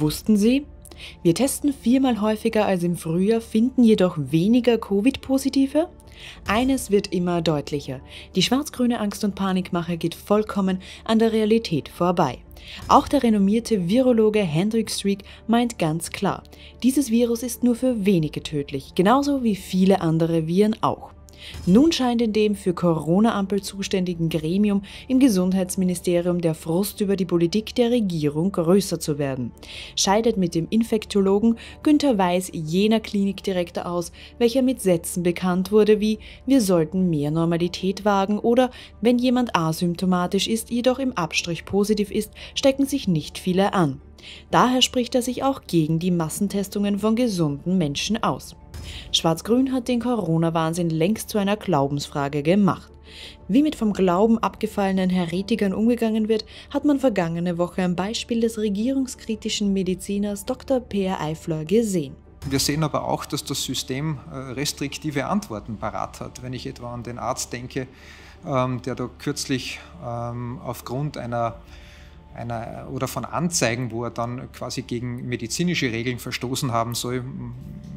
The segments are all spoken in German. Wussten Sie? Wir testen viermal häufiger als im Frühjahr, finden jedoch weniger Covid-Positive? Eines wird immer deutlicher. Die schwarz-grüne Angst- und Panikmache geht vollkommen an der Realität vorbei. Auch der renommierte Virologe Hendrik Streeck meint ganz klar, dieses Virus ist nur für wenige tödlich, genauso wie viele andere Viren auch. Nun scheint in dem für Corona-Ampel zuständigen Gremium im Gesundheitsministerium der Frust über die Politik der Regierung größer zu werden. Scheidet mit dem Infektologen Günther Weiß, jener Klinikdirektor, aus, welcher mit Sätzen bekannt wurde wie „Wir sollten mehr Normalität wagen" oder „Wenn jemand asymptomatisch ist, jedoch im Abstrich positiv ist, stecken sich nicht viele an". Daher spricht er sich auch gegen die Massentestungen von gesunden Menschen aus. Schwarz-Grün hat den Corona-Wahnsinn längst zu einer Glaubensfrage gemacht. Wie mit vom Glauben abgefallenen Häretikern umgegangen wird, hat man vergangene Woche am Beispiel des regierungskritischen Mediziners Dr. Peer Eifler gesehen. Wir sehen aber auch, dass das System restriktive Antworten parat hat. Wenn ich etwa an den Arzt denke, der da kürzlich aufgrund oder von Anzeigen, wo er dann quasi gegen medizinische Regeln verstoßen haben soll,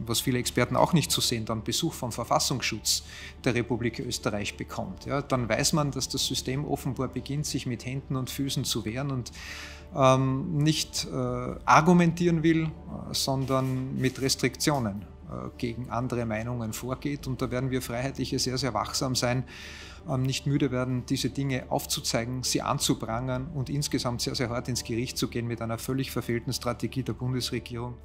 was viele Experten auch nicht so sehen, dann Besuch vom Verfassungsschutz der Republik Österreich bekommt. Ja, dann weiß man, dass das System offenbar beginnt, sich mit Händen und Füßen zu wehren und nicht argumentieren will, sondern mit Restriktionen gegen andere Meinungen vorgeht. Und da werden wir Freiheitliche sehr, sehr wachsam sein, nicht müde werden, diese Dinge aufzuzeigen, sie anzuprangern und insgesamt sehr, sehr hart ins Gericht zu gehen mit einer völlig verfehlten Strategie der Bundesregierung.